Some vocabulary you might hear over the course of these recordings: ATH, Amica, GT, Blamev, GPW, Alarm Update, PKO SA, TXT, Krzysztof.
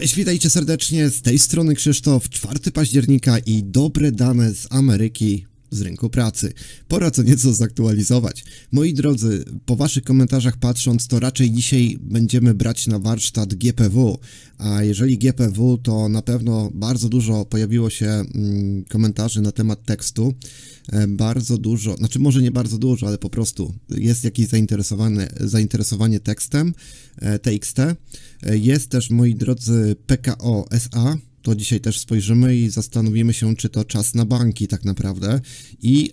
Cześć, witajcie serdecznie, z tej strony Krzysztof, 4 października i dobre dane z Ameryki, z rynku pracy. Pora co nieco zaktualizować. Moi drodzy, po waszych komentarzach patrząc, to raczej dzisiaj będziemy brać na warsztat GPW, a jeżeli GPW, to na pewno bardzo dużo pojawiło się komentarzy na temat tekstu. Bardzo dużo, znaczy może nie bardzo dużo, ale po prostu jest jakieś zainteresowanie tekstem TXT. Jest też, moi drodzy, PKO SA. To dzisiaj też spojrzymy i zastanowimy się, czy to czas na banki tak naprawdę. I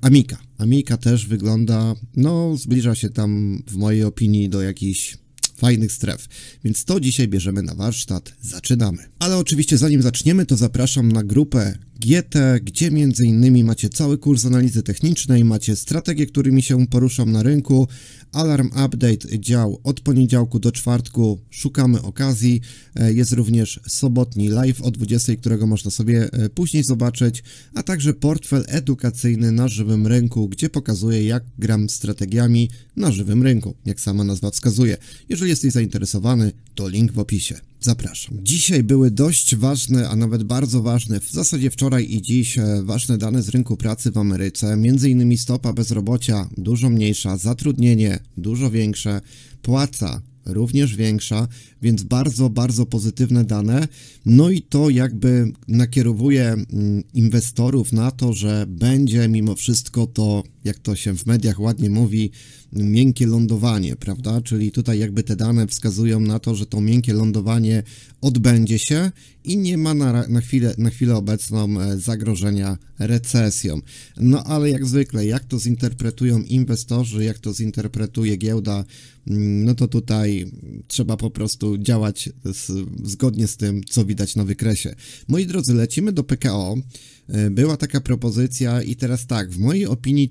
Amica. Amica też wygląda, no zbliża się tam w mojej opinii do jakichś fajnych stref, więc to dzisiaj bierzemy na warsztat, zaczynamy. Ale oczywiście zanim zaczniemy, to zapraszam na grupę GT, gdzie między innymi macie cały kurs analizy technicznej, macie strategie, którymi się poruszam na rynku, Alarm Update, dział od poniedziałku do czwartku, szukamy okazji, jest również sobotni live o 20, którego można sobie później zobaczyć, a także portfel edukacyjny na żywym rynku, gdzie pokazuję, jak gram strategiami na żywym rynku, jak sama nazwa wskazuje. Jeżeli jesteś zainteresowany, to link w opisie. Zapraszam. Dzisiaj były dość ważne, a nawet bardzo ważne, w zasadzie wczoraj i dziś, ważne dane z rynku pracy w Ameryce, m.in. stopa bezrobocia dużo mniejsza, zatrudnienie dużo większe, płaca również większa, więc bardzo, bardzo pozytywne dane. No i to jakby nakierowuje inwestorów na to, że będzie mimo wszystko to, jak to się w mediach ładnie mówi, miękkie lądowanie, prawda? Czyli tutaj jakby te dane wskazują na to, że to miękkie lądowanie odbędzie się i nie ma na chwilę obecną zagrożenia recesją. No ale jak zwykle, jak to zinterpretują inwestorzy, jak to zinterpretuje giełda, no to tutaj trzeba po prostu działać zgodnie z tym, co widać na wykresie. Moi drodzy, lecimy do PKO. Była taka propozycja i teraz tak, w mojej opinii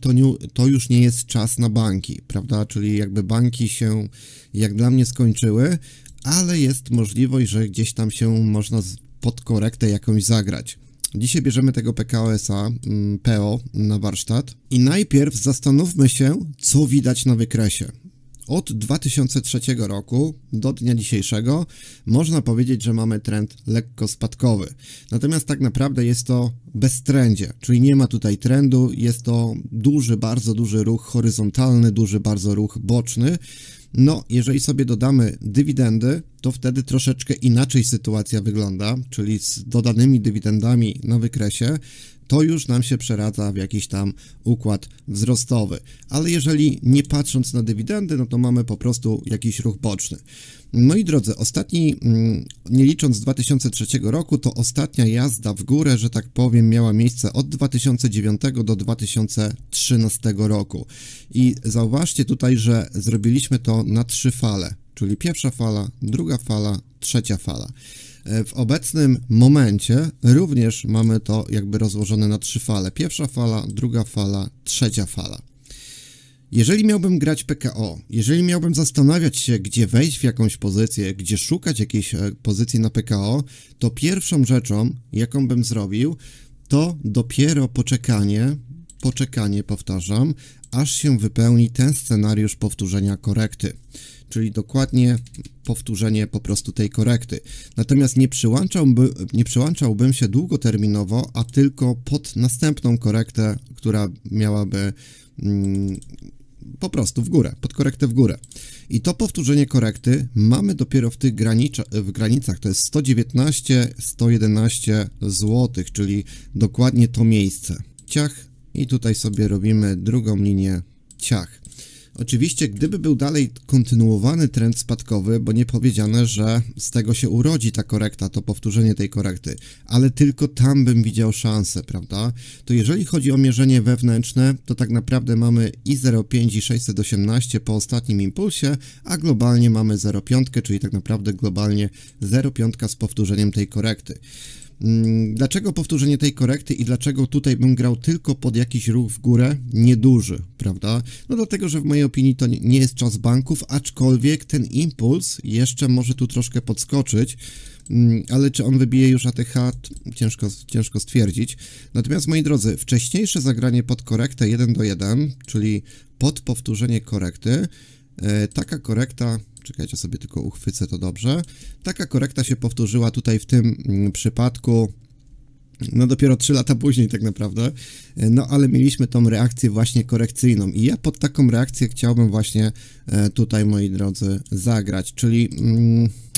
to już nie jest czas na banki, prawda? Czyli jakby banki się, jak dla mnie, skończyły, ale jest możliwość, że gdzieś tam się można pod korektę jakąś zagrać. Dzisiaj bierzemy tego PKO SA, PO na warsztat i najpierw zastanówmy się, co widać na wykresie. Od 2003 roku do dnia dzisiejszego można powiedzieć, że mamy trend lekko spadkowy. Natomiast tak naprawdę jest to beztrendzie, czyli nie ma tutaj trendu, jest to duży, bardzo duży ruch horyzontalny, duży bardzo ruch boczny. No, jeżeli sobie dodamy dywidendy, to wtedy troszeczkę inaczej sytuacja wygląda, czyli z dodanymi dywidendami na wykresie, to już nam się przeradza w jakiś tam układ wzrostowy. Ale jeżeli nie patrząc na dywidendy, no to mamy po prostu jakiś ruch boczny. Moi drodzy, ostatni, nie licząc 2003 roku, to ostatnia jazda w górę, że tak powiem, miała miejsce od 2009 do 2013 roku. I zauważcie tutaj, że zrobiliśmy to na 3 fale, czyli pierwsza fala, druga fala, trzecia fala. W obecnym momencie również mamy to jakby rozłożone na 3 fale. Pierwsza fala, druga fala, trzecia fala. Jeżeli miałbym grać PKO, jeżeli miałbym zastanawiać się, gdzie wejść w jakąś pozycję, gdzie szukać jakiejś pozycji na PKO, to pierwszą rzeczą, jaką bym zrobił, to dopiero poczekanie, powtarzam, aż się wypełni ten scenariusz powtórzenia korekty. Czyli dokładnie powtórzenie po prostu tej korekty. Natomiast nie przyłączałbym się długoterminowo, a tylko pod następną korektę, która miałaby po prostu w górę, pod korektę w górę. I to powtórzenie korekty mamy dopiero w tych granicach, to jest 119-111 zł, czyli dokładnie to miejsce. Ciach i tutaj sobie robimy drugą linię, ciach. Oczywiście, gdyby był dalej kontynuowany trend spadkowy, bo nie powiedziane, że z tego się urodzi ta korekta, to powtórzenie tej korekty, ale tylko tam bym widział szansę, prawda? To jeżeli chodzi o mierzenie wewnętrzne, to tak naprawdę mamy i 0,5 i 618 po ostatnim impulsie, a globalnie mamy 0,5, czyli tak naprawdę globalnie 0,5 z powtórzeniem tej korekty. Dlaczego powtórzenie tej korekty i dlaczego tutaj bym grał tylko pod jakiś ruch w górę? Nieduży, prawda? No dlatego, że w mojej opinii to nie jest czas banków, aczkolwiek ten impuls jeszcze może tu troszkę podskoczyć, ale czy on wybije już ATH? Ciężko stwierdzić. Natomiast, moi drodzy, wcześniejsze zagranie pod korektę 1 do 1, czyli pod powtórzenie korekty, taka korekta Czekajcie, sobie tylko uchwycę to dobrze. Taka korekta się powtórzyła tutaj w tym przypadku, no dopiero 3 lata później tak naprawdę, no ale mieliśmy tą reakcję właśnie korekcyjną i ja pod taką reakcję chciałbym właśnie tutaj, moi drodzy, zagrać, czyli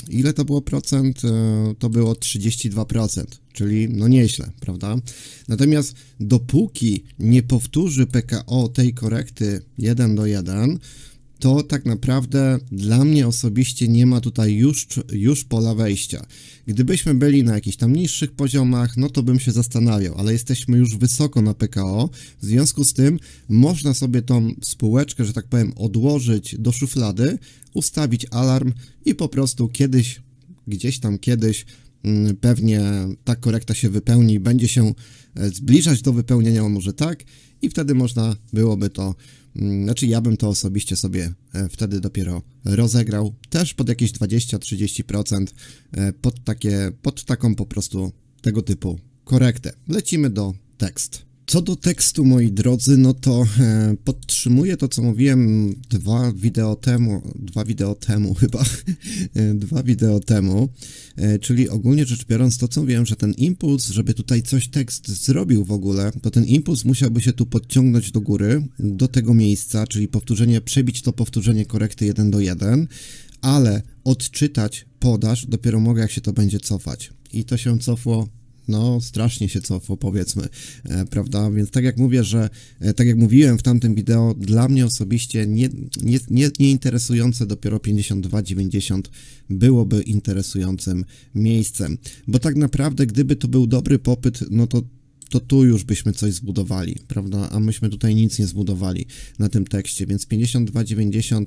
ile to było procent? To było 32%, czyli no nieźle, prawda? Natomiast dopóki nie powtórzy PKO tej korekty 1 do 1, to tak naprawdę dla mnie osobiście nie ma tutaj już pola wejścia. Gdybyśmy byli na jakichś tam niższych poziomach, no to bym się zastanawiał, ale jesteśmy już wysoko na PKO, w związku z tym można sobie tą spółeczkę, że tak powiem, odłożyć do szuflady, ustawić alarm i po prostu kiedyś, gdzieś tam kiedyś, pewnie ta korekta się wypełni i będzie się zbliżać do wypełnienia, może tak, i wtedy można byłoby to, znaczy ja bym to osobiście sobie wtedy dopiero rozegrał, też pod jakieś 20-30%, pod taką po prostu tego typu korektę. Lecimy do tekstu. Co do tekstu, moi drodzy, no to podtrzymuję to, co mówiłem dwa wideo temu, czyli ogólnie rzecz biorąc to, co mówiłem, że ten impuls, żeby tutaj coś tekst zrobił w ogóle, to ten impuls musiałby się tu podciągnąć do góry, do tego miejsca, czyli powtórzenie, przebić to powtórzenie korekty 1 do 1, ale odczytać podaż dopiero mogę, jak się to będzie cofać. I to się cofło, no strasznie się cofło, powiedzmy, prawda, więc tak jak mówię, że tak jak mówiłem w tamtym wideo, dla mnie osobiście nie interesujące, dopiero 52,90 byłoby interesującym miejscem, bo tak naprawdę gdyby to był dobry popyt, no to tu już byśmy coś zbudowali, prawda, a myśmy tutaj nic nie zbudowali na tym tekście, więc 52,90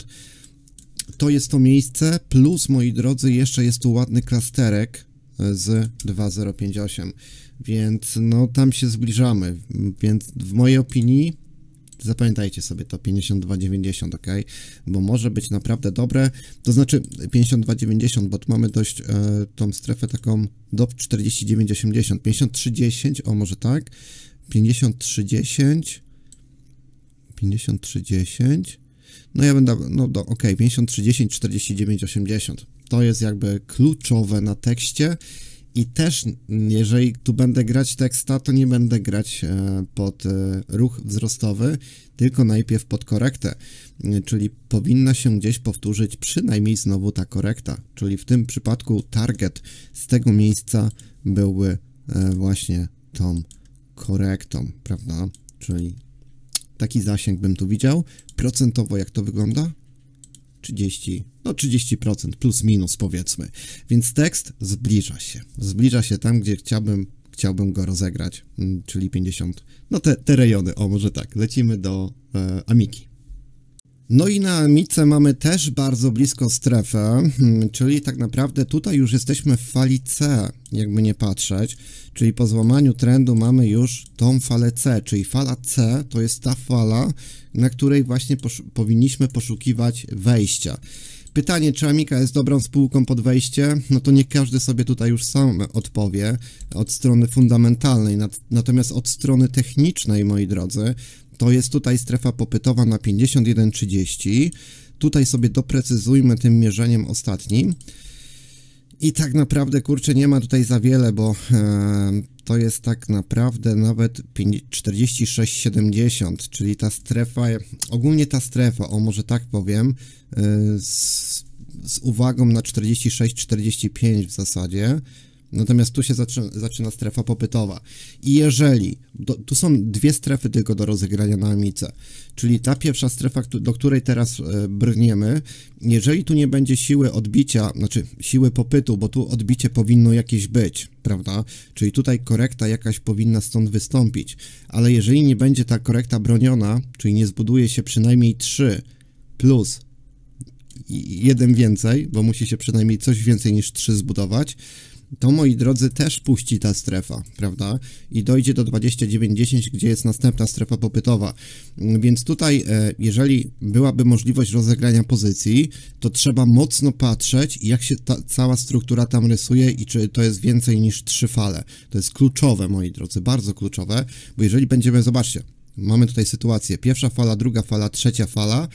to jest to miejsce, plus, moi drodzy, jeszcze jest tu ładny klasterek z 2058, więc no tam się zbliżamy, więc w mojej opinii zapamiętajcie sobie to 52,90, ok, bo może być naprawdę dobre, to znaczy 52,90, bo tu mamy dość tą strefę taką do 49,80, 53,10, o może tak, 53,10, no ja będę, no do, ok, 53,10, 49,80. To jest jakby kluczowe na tekście i też jeżeli tu będę grać teksta, to nie będę grać pod ruch wzrostowy, tylko najpierw pod korektę, czyli powinna się gdzieś powtórzyć przynajmniej znowu ta korekta, czyli w tym przypadku target z tego miejsca byłby właśnie tą korektą, prawda? Czyli taki zasięg bym tu widział. Procentowo jak to wygląda? 30, no 30% plus minus, powiedzmy, więc tekst zbliża się tam, gdzie chciałbym go rozegrać, czyli 50, no te rejony, o może tak, lecimy do Amiki. No i na Amice mamy też bardzo blisko strefę, czyli tak naprawdę tutaj już jesteśmy w fali C, jakby nie patrzeć, czyli po złamaniu trendu mamy już tą falę C, czyli fala C to jest ta fala, na której właśnie powinniśmy poszukiwać wejścia. Pytanie, czy Amica jest dobrą spółką pod wejście? No to nie każdy sobie tutaj już sam odpowie od strony fundamentalnej, natomiast od strony technicznej, moi drodzy, to jest tutaj strefa popytowa na 51,30. Tutaj sobie doprecyzujmy tym mierzeniem ostatnim. I tak naprawdę, kurczę, nie ma tutaj za wiele, bo to jest tak naprawdę nawet 46,70, czyli ta strefa, ogólnie ta strefa, o może tak powiem, z uwagą na 46,45 w zasadzie. Natomiast tu się zaczyna strefa popytowa i jeżeli, tu są dwie strefy tylko do rozegrania na Amice, czyli ta pierwsza strefa, do której teraz brniemy, jeżeli tu nie będzie siły odbicia, znaczy siły popytu, bo tu odbicie powinno jakieś być, prawda, czyli tutaj korekta jakaś powinna stąd wystąpić, ale jeżeli nie będzie ta korekta broniona, czyli nie zbuduje się przynajmniej 3 plus jeden więcej, bo musi się przynajmniej coś więcej niż 3 zbudować, to, moi drodzy, też puści ta strefa, prawda? I dojdzie do 29,10, gdzie jest następna strefa popytowa. Więc tutaj, jeżeli byłaby możliwość rozegrania pozycji, to trzeba mocno patrzeć, jak się ta cała struktura tam rysuje i czy to jest więcej niż 3 fale. To jest kluczowe, moi drodzy, bardzo kluczowe, bo jeżeli będziemy, zobaczcie, mamy tutaj sytuację, pierwsza fala, druga fala, trzecia fala,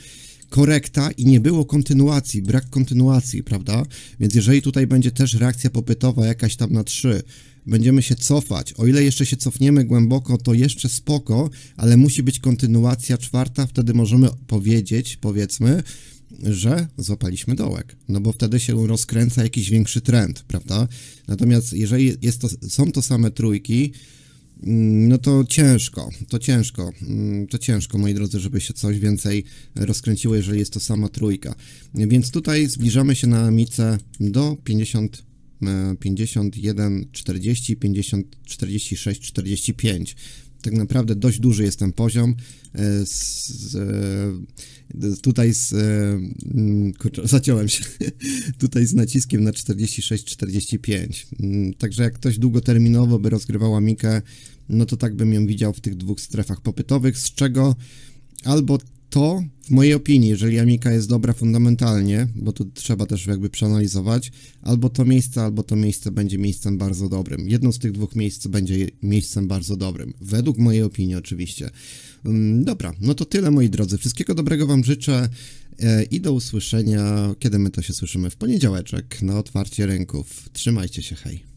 korekta i nie było kontynuacji, brak kontynuacji, prawda? Więc jeżeli tutaj będzie też reakcja popytowa jakaś tam na 3, będziemy się cofać. O ile jeszcze się cofniemy głęboko, to jeszcze spoko, ale musi być kontynuacja czwarta, wtedy możemy powiedzieć, powiedzmy, że złapaliśmy dołek, no bo wtedy się rozkręca jakiś większy trend, prawda? Natomiast jeżeli jest to, są to same trójki, no to ciężko, moi drodzy, żeby się coś więcej rozkręciło, jeżeli jest to sama trójka. Więc tutaj zbliżamy się na Amicę do 51,40, 50,46,45. Tak naprawdę dość duży jest ten poziom. Zaciąłem się tutaj z naciskiem na 46-45. Także jak ktoś długoterminowo by rozgrywał Amikę, no to tak bym ją widział w tych dwóch strefach popytowych, z czego albo to, w mojej opinii, jeżeli Amika jest dobra fundamentalnie, bo tu trzeba też jakby przeanalizować, albo to miejsce będzie miejscem bardzo dobrym. Jedno z tych dwóch miejsc będzie miejscem bardzo dobrym. Według mojej opinii oczywiście. Dobra, no to tyle, moi drodzy. Wszystkiego dobrego Wam życzę i do usłyszenia, kiedy my to się słyszymy w poniedziałeczek na otwarcie rynków. Trzymajcie się, hej.